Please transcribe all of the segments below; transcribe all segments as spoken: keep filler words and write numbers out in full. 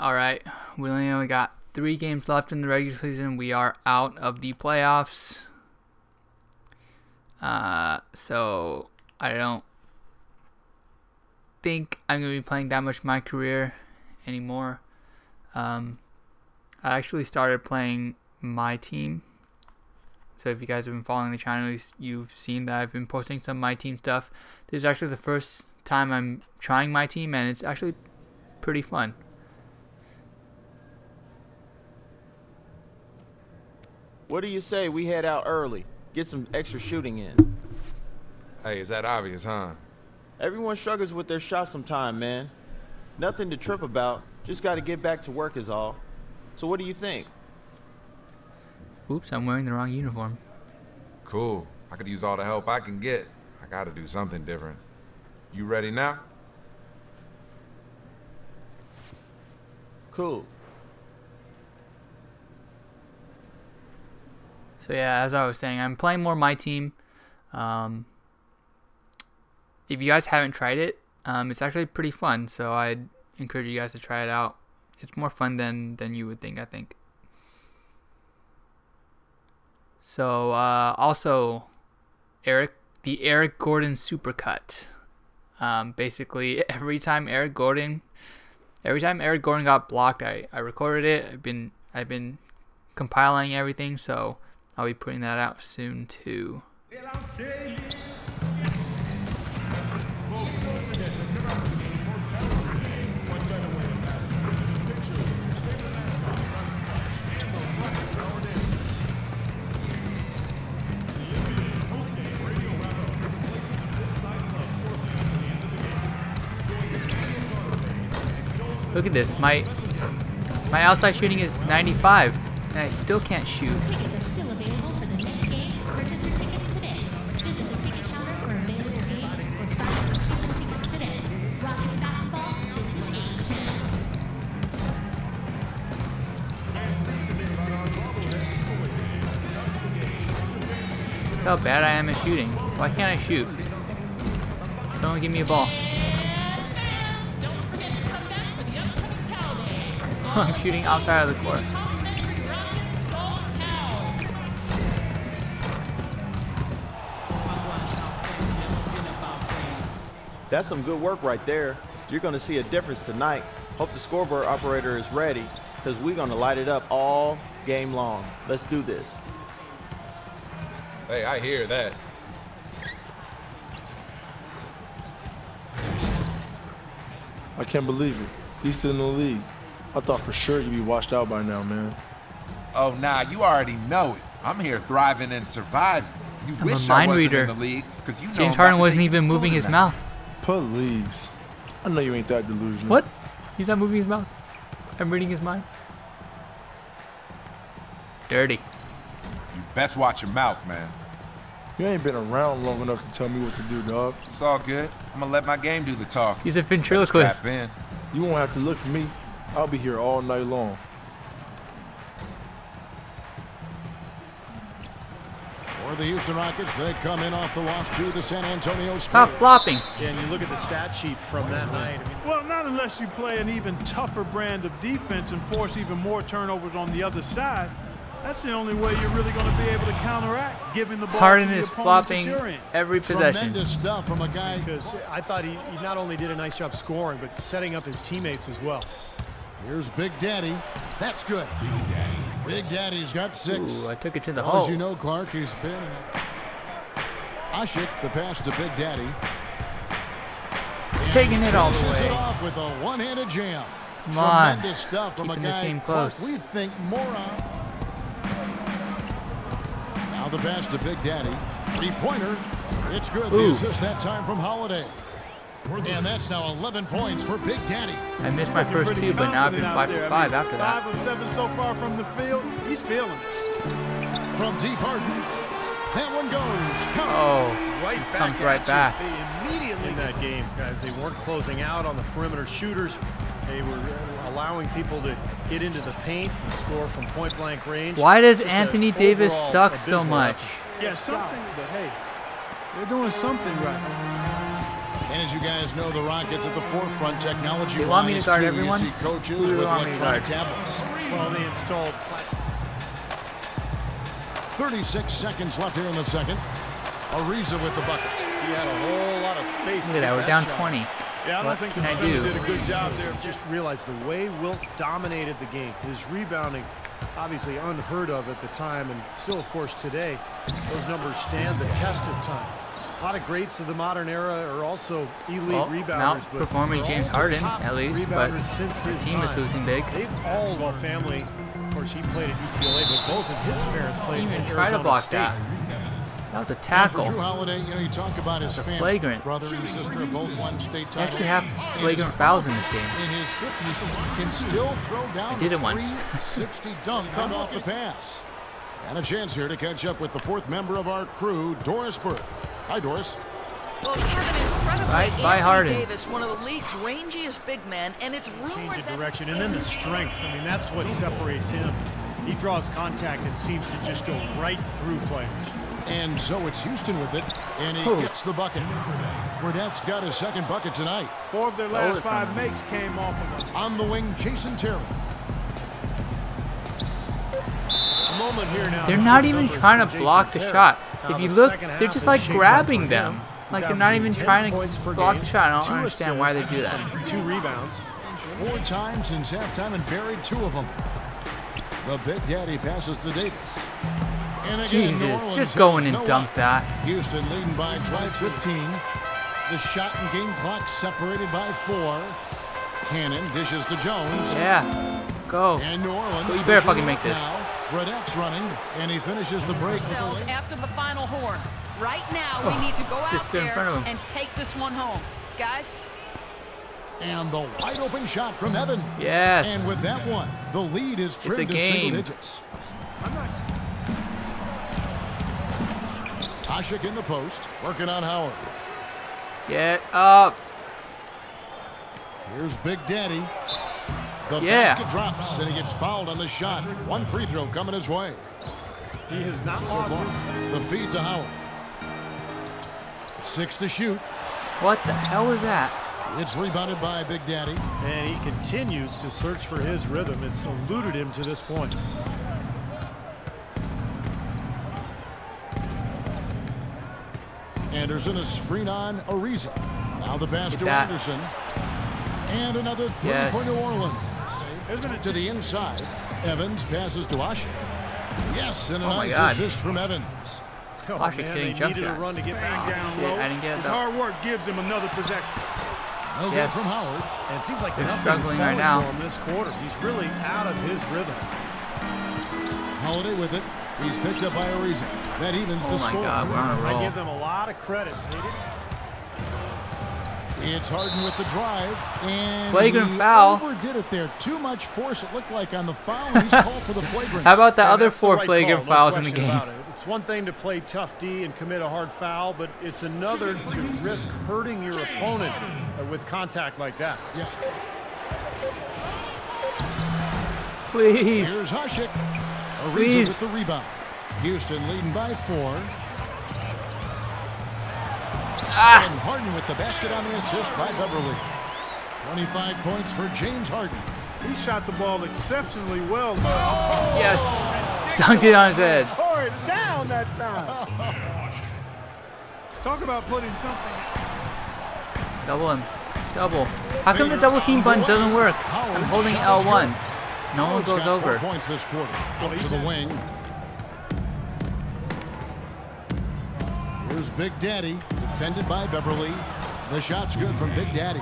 All right, we only got three games left in the regular season. We are out of the playoffs. Uh, so I don't think I'm going to be playing that much of my career anymore. Um, I actually started playing my team. So if you guys have been following the channel, you've seen that I've been posting some of my team stuff. This is actually the first time I'm trying my team, and it's actually pretty fun. What do you say we head out early? Get some extra shooting in. Hey, is that obvious, huh? Everyone struggles with their shot sometime, man. Nothing to trip about. Just got to get back to work is all. So what do you think? Oops, I'm wearing the wrong uniform. Cool. I could use all the help I can get. I got to do something different. You ready now? Cool. So yeah, as I was saying, I'm playing more my team. Um, if you guys haven't tried it, um, it's actually pretty fun. So I'd encourage you guys to try it out. It's more fun than than you would think, I think. So uh, also, Eric, the Eric Gordon supercut. Um, basically, every time Eric Gordon, every time Eric Gordon got blocked, I I recorded it. I've been I've been compiling everything, so I'll be putting that out soon too. Look at this. My my outside shooting is ninety-five, and I still can't shoot. How bad I am at shooting. Why can't I shoot? Someone give me a ball. I'm shooting outside of the court. That's some good work right there. You're gonna see a difference tonight. Hope the scoreboard operator is ready, because we're gonna light it up all game long. Let's do this. Hey, I hear that. I can't believe it. He's still in the league. I thought for sure you'd be washed out by now, man. Oh, nah, you already know it. I'm here thriving and surviving. You I'm wish a mind I wasn't reader. In the league, because you know James Harden wasn't even moving his mouth. Please. I know you ain't that delusional. What? He's not moving his mouth. I'm reading his mind. Dirty. You best watch your mouth, man. You ain't been around long enough to tell me what to do, dog. It's all good. I'm gonna let my game do the talk. He's a ventriloquist. You won't have to look for me. I'll be here all night long. For the Houston Rockets, they come in off the loss to the San Antonio Spurs. Stop flopping. Yeah, and you look at the stat sheet from that night. I mean, well, not unless you play an even tougher brand of defense and force even more turnovers on the other side. That's the only way you're really going to be able to counteract giving the ball Harden to the is flopping every possession. Tremendous stuff from a guy. Because I thought he, he not only did a nice job scoring, but setting up his teammates as well. Here's Big Daddy. That's good. Big Daddy. Big Daddy's got six. Ooh, I took it to the hole. As you know, Clark, he's been. Ashik, the pass to Big Daddy. Taking it all the way. It off with a one-handed jam. Come on. Tremendous stuff from Keeping a guy. Game close. We think more on. Now the pass to Big Daddy. Three-pointer. It's good. The assist that time from Holiday. And that's now eleven points for Big Daddy. I missed my first two, but now I've been five for five after that. Five of seven so far from the field. He's feeling it. From deep, Harden. That one goes. Come oh, right back comes right back. They immediately in that game, guys, they weren't closing out on the perimeter shooters. They were allowing people to get into the paint and score from point-blank range. Why does Just Anthony Davis suck so much? Yeah, something, but hey, they're doing something right. And as you guys know, the Rockets at the forefront technology. They want me to guard everyone. You see coaches with electronic tablets. Well, they installed. thirty-six seconds left here in the second. Ariza with the bucket. He had a whole lot of space. Look at that. We're down twenty. Yeah, I don't think the defender did a good job there. Just realize the way Wilt dominated the game. His rebounding, obviously unheard of at the time, and still, of course, today, those numbers stand the test of time. A lot of greats of the modern era are also elite well, rebounders. Not performing James Harden, at least, but the team time. is losing big. They've all a family. Of course, he played at U C L A, but both of his parents played at Arizona try to block State. That. That was a tackle. Drew Holiday, you know, you talk about his family. Flagrant. Brother and sister both won state titles. They actually have flagrant fouls in this game. In his fifties, can still throw down. I did it once. sixty dunk cut off the pass. And a chance here to catch up with the fourth member of our crew, Doris Burke. Hi, Doris. Well, we have an incredible right, Anthony Harden. Davis, one of the league's rangiest big men, and it's rumored change of direction, and then the strength. I mean, that's what separates him. He draws contact and seems to just go right through players. And so it's Houston with it, and he Ooh. gets the bucket. Fournette's got his second bucket tonight. Four of their last oh, five makes came off of him. On the wing, Jason Terrell. A moment here now. They're not even trying to block the shot. If you look, they're just like grabbing them. Like they're not even trying to block the shot. I don't understand why they do that. Two rebounds. Four times since halftime and buried two of them. The Big Daddy passes to Davis. And again, Jesus, just go in and dump that. Houston leading by twelve fifteen. The shot and game clock separated by four. Cannon dishes to Jones. Yeah, go. And New Orleans. You better fucking make this. Fredette's running, and he finishes the break. After the final horn. Right now, we oh, need to go out there and take this one home. Guys. And the wide-open shot from Evans. Yes. And with that one, the lead is trimmed to single digits. I'm not... Ashik in the post, working on Howard. Get up. Here's Big Daddy. The yeah. basket drops, and he gets fouled on the shot. One free throw coming his way. He has not lost his... The feed to Howard. Six to shoot. What the hell was that? It's rebounded by Big Daddy. And he continues to search for his rhythm. It's eluded him to this point. Anderson, a screen on Ariza. Now the pass to Anderson. And another three yes. for New Orleans. To the inside, Evans passes to Ashik. Yes, and a nice oh assist from Evans. Oh, Ashik man, hitting jump shots. A run to get back down oh, low. I didn't get it, His though. hard work gives him another possession. No yes. good from Howard. And it seems like they're struggling right now. This quarter, he's really out of his rhythm. Holiday with it. He's picked up by Ariza. That evens oh the score. God, we're on a roll. I give them a lot of credit. It's Harden with the drive, and flagrant foul. Overdid it there. Too much force, it looked like, on the foul. He's called for the flagrant. How about the and other four the right flagrant call, fouls no in the game? It. It's one thing to play tough D and commit a hard foul, but it's another to risk hurting your opponent with contact like that. Yeah. Please. Here's Ashik. Ariza with the rebound. Houston leading by four. Ah. And Harden with the basket on the assist by Beverly. twenty-five points for James Harden. He shot the ball exceptionally well. Oh. Yes. Dunked it on his head. Tore it down that time. Talk about putting something. Double him. Double. How come the double team button doesn't work? I'm holding L one. No one goes over. Points this quarter. Up to the wing. Here's Big Daddy, defended by Beverly. The shot's good from Big Daddy.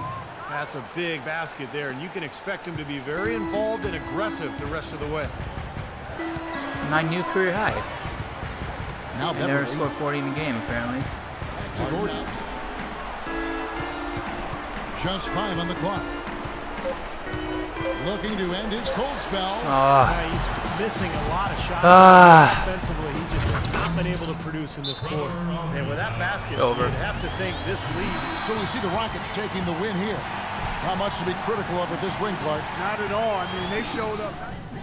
That's a big basket there, and you can expect him to be very involved and aggressive the rest of the way. My new career high. Now Beverly never scored forty in the game, apparently. Just five on the clock. Looking to end his cold spell. Uh, yeah, he's missing a lot of shots. Uh, Offensively, he just has not been able to produce in this quarter. And with that basket, over. you'd have to think this lead. So we see the Rockets taking the win here. Not much to be critical of with this win, Clark. Not at all. I mean, they showed up.